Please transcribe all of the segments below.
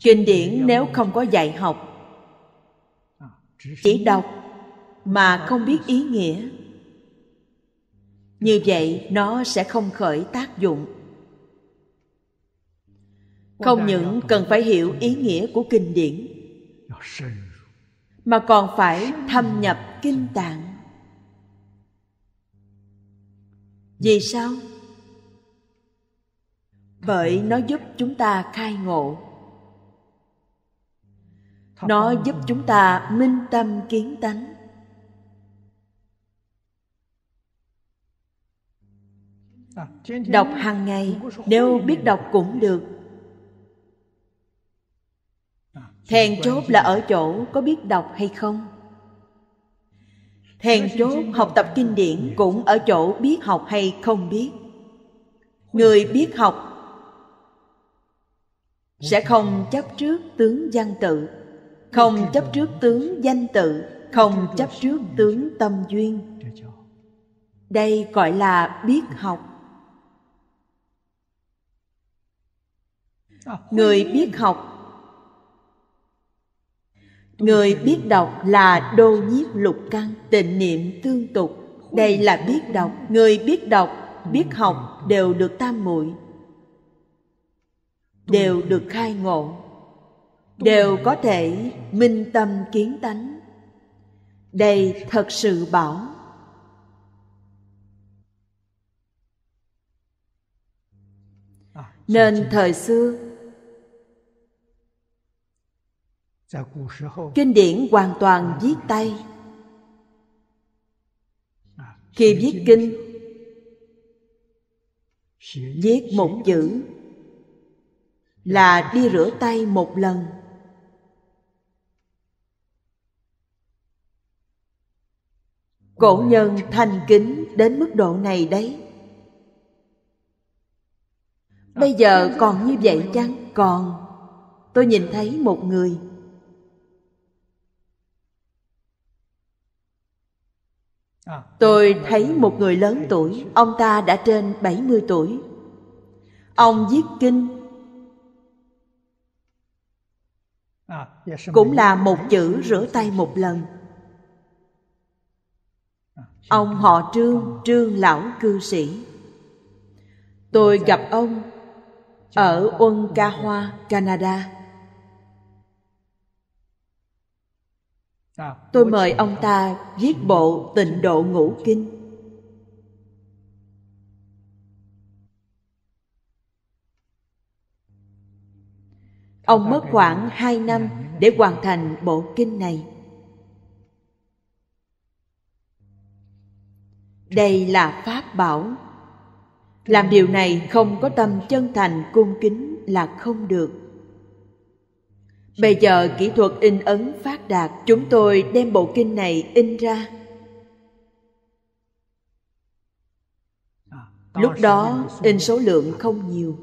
Kinh điển nếu không có dạy học, chỉ đọc mà không biết ý nghĩa, như vậy nó sẽ không khởi tác dụng. Không những cần phải hiểu ý nghĩa của kinh điển, mà còn phải thâm nhập kinh tạng. Vì sao? Bởi nó giúp chúng ta khai ngộ, nó giúp chúng ta minh tâm kiến tánh. Đọc hàng ngày, nếu biết đọc cũng được. Then chốt là ở chỗ có biết đọc hay không. Then chốt học tập kinh điển cũng ở chỗ biết học hay không biết. Người biết học sẽ không chấp trước tướng văn tự, không chấp trước tướng danh tự, không chấp trước tướng tâm duyên. Đây gọi là biết học. Người biết học, người biết đọc là đô nhiếp lục căn, tịnh niệm tương tục. Đây là biết đọc. Người biết đọc, biết học đều được tam muội, đều được khai ngộ, đều có thể minh tâm kiến tánh. Đây thật sự bảo. Nên thời xưa, kinh điển hoàn toàn viết tay. Khi viết kinh, viết một chữ là đi rửa tay một lần. Cổ nhân thành kính đến mức độ này đấy. Bây giờ còn như vậy chăng? Còn. Tôi nhìn thấy một người, tôi thấy một người lớn tuổi, ông ta đã trên 70 tuổi. Ông viết kinh cũng là một chữ rửa tay một lần. Ông họ Trương, Trương lão cư sĩ. Tôi gặp ông ở Ottawa, Canada. Tôi mời ông ta viết bộ Tịnh Độ Ngũ Kinh. Ông mất khoảng 2 năm để hoàn thành bộ kinh này. Đây là pháp bảo. Làm điều này không có tâm chân thành cung kính là không được. Bây giờ kỹ thuật in ấn phát đạt, chúng tôi đem bộ kinh này in ra. Lúc đó in số lượng không nhiều.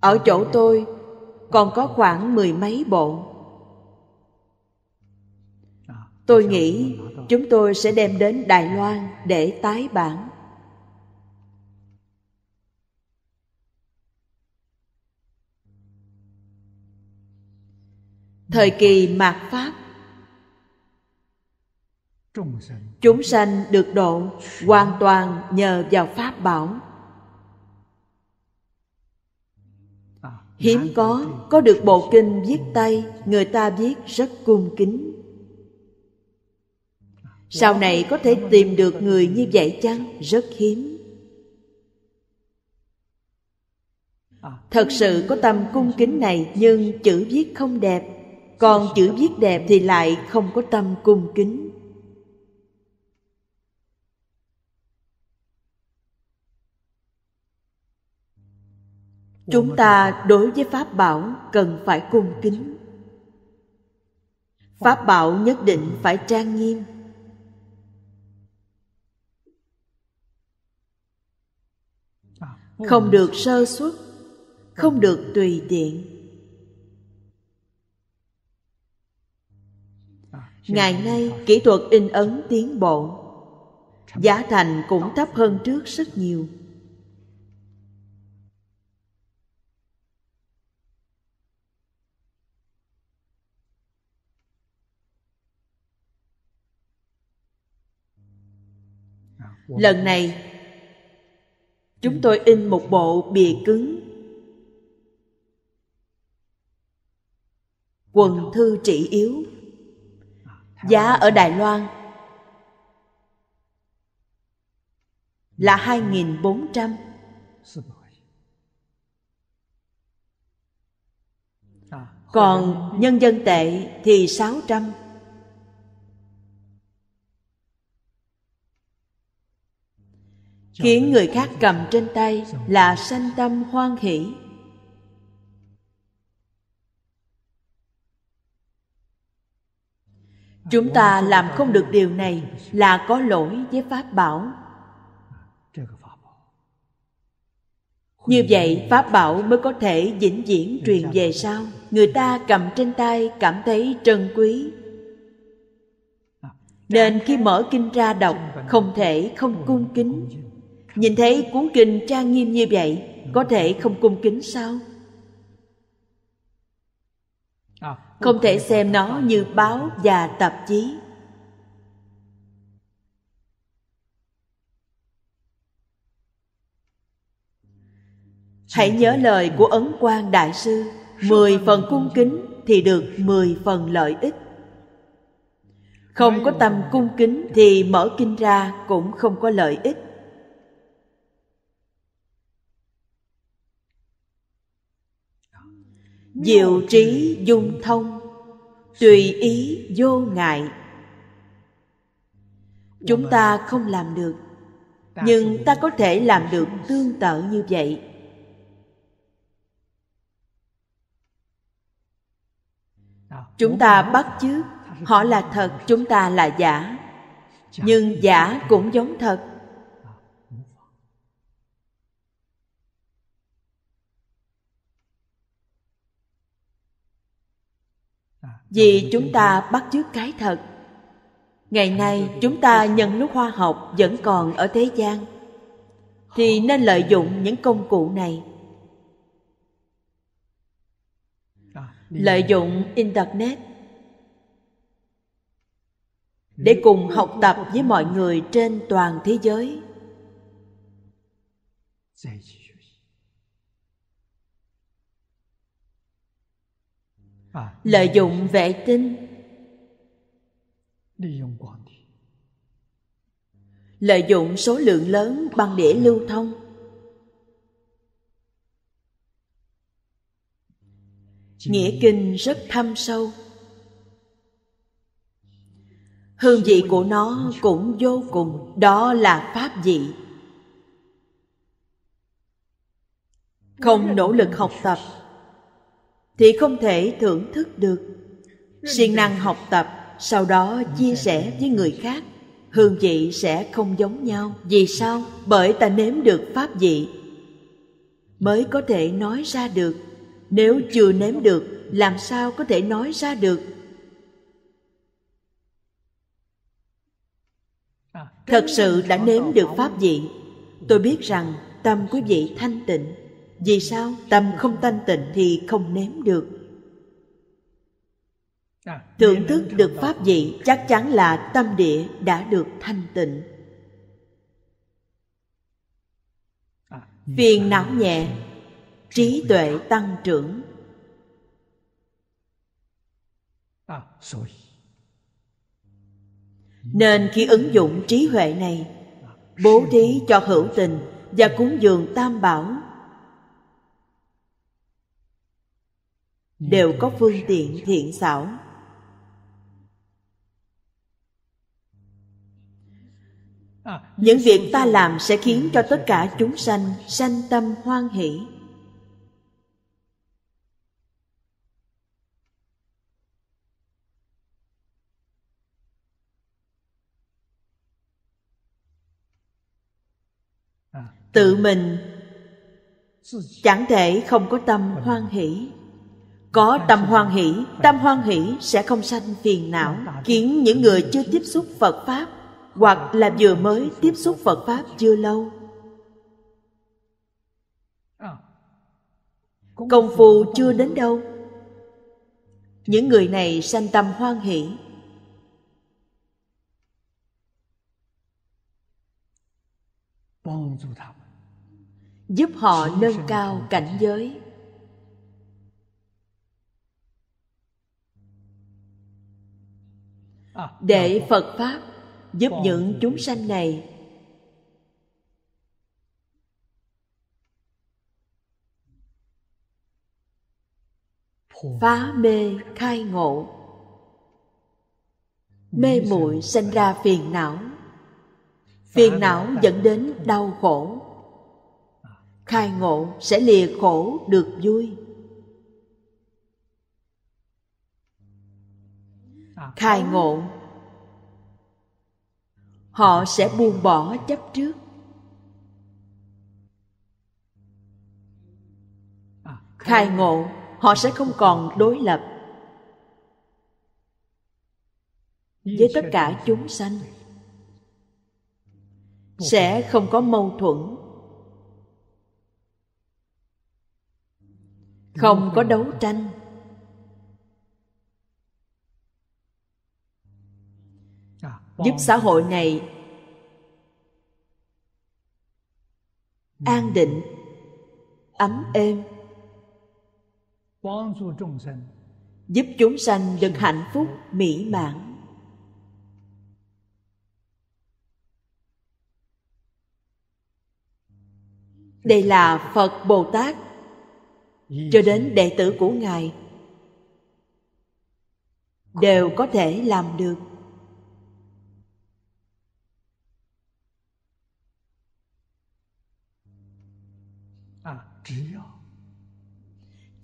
Ở chỗ tôi còn có khoảng 10 mấy bộ. Tôi nghĩ chúng tôi sẽ đem đến Đài Loan để tái bản. Thời kỳ mạt Pháp, chúng sanh được độ hoàn toàn nhờ vào pháp bảo. Hiếm có được bộ kinh viết tay, người ta viết rất cung kính. Sau này có thể tìm được người như vậy chăng? Rất hiếm. Thật sự có tâm cung kính này, nhưng chữ viết không đẹp. Còn chữ viết đẹp thì lại không có tâm cung kính. Chúng ta đối với pháp bảo cần phải cung kính. Pháp bảo nhất định phải trang nghiêm. Không được sơ suất, không được tùy tiện. Ngày nay, kỹ thuật in ấn tiến bộ, giá thành cũng thấp hơn trước rất nhiều. Lần này chúng tôi in một bộ bìa cứng Quần Thư Trị Yếu, giá ở Đài Loan là 2.400. Còn nhân dân tệ thì 600. Khiến người khác cầm trên tay là sanh tâm hoan hỷ. Chúng ta làm không được điều này là có lỗi với Pháp bảo. Như vậy Pháp bảo mới có thể vĩnh viễn truyền về sau. Người ta cầm trên tay cảm thấy trân quý, nên khi mở kinh ra đọc không thể không cung kính. Nhìn thấy cuốn kinh trang nghiêm như vậy, có thể không cung kính sao? Không thể xem nó như báo và tạp chí. Hãy nhớ lời của Ấn Quang Đại Sư, 10 phần cung kính thì được 10 phần lợi ích. Không có tâm cung kính thì mở kinh ra cũng không có lợi ích. Diệu trí dung thông, tùy ý vô ngại. Chúng ta không làm được, nhưng ta có thể làm được tương tự như vậy. Chúng ta bắt chước, họ là thật, chúng ta là giả. Nhưng giả cũng giống thật. Vì chúng ta bắt chước cái thật. Ngày nay chúng ta nhân lúc khoa học vẫn còn ở thế gian, thì nên lợi dụng những công cụ này. Lợi dụng Internet để cùng học tập với mọi người trên toàn thế giới. Lợi dụng vệ tinh, lợi dụng số lượng lớn băng đĩa lưu thông. Nghĩa kinh rất thâm sâu, hương vị của nó cũng vô cùng. Đó là pháp vị. Không nỗ lực học tập thì không thể thưởng thức được. Siêng năng học tập, sau đó chia sẻ với người khác, hương vị sẽ không giống nhau. Vì sao? Bởi ta nếm được pháp vị mới có thể nói ra được. Nếu chưa nếm được, làm sao có thể nói ra được? Thật sự đã nếm được pháp vị, tôi biết rằng tâm quý vị thanh tịnh. Vì sao? Tâm không thanh tịnh thì không nếm được. Thưởng thức được pháp vị chắc chắn là tâm địa đã được thanh tịnh. Phiền não nhẹ, trí tuệ tăng trưởng. Nên khi ứng dụng trí huệ này, bố thí cho hữu tình và cúng dường tam bảo đều có phương tiện thiện xảo. Những việc ta làm sẽ khiến cho tất cả chúng sanh sanh tâm hoan hỷ. Tự mình chẳng thể không có tâm hoan hỷ. Có tâm hoan hỷ sẽ không sanh phiền não, khiến những người chưa tiếp xúc Phật Pháp hoặc là vừa mới tiếp xúc Phật Pháp chưa lâu. Công phu chưa đến đâu, những người này sanh tâm hoan hỷ. Giúp họ nâng cao cảnh giới. Để Phật Pháp giúp những chúng sanh này phá mê khai ngộ, mê muội sinh ra phiền não, phiền não dẫn đến đau khổ, khai ngộ sẽ lìa khổ được vui. Khai ngộ, họ sẽ buông bỏ chấp trước. Khai ngộ, họ sẽ không còn đối lập với tất cả chúng sanh, sẽ không có mâu thuẫn, không có đấu tranh. Giúp xã hội này an định, ấm êm, giúp chúng sanh được hạnh phúc mỹ mãn. Đây là Phật Bồ Tát cho đến đệ tử của Ngài đều có thể làm được.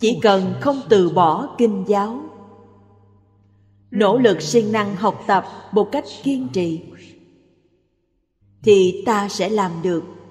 Chỉ cần không từ bỏ kinh giáo, nỗ lực siêng năng học tập một cách kiên trì, thì ta sẽ làm được.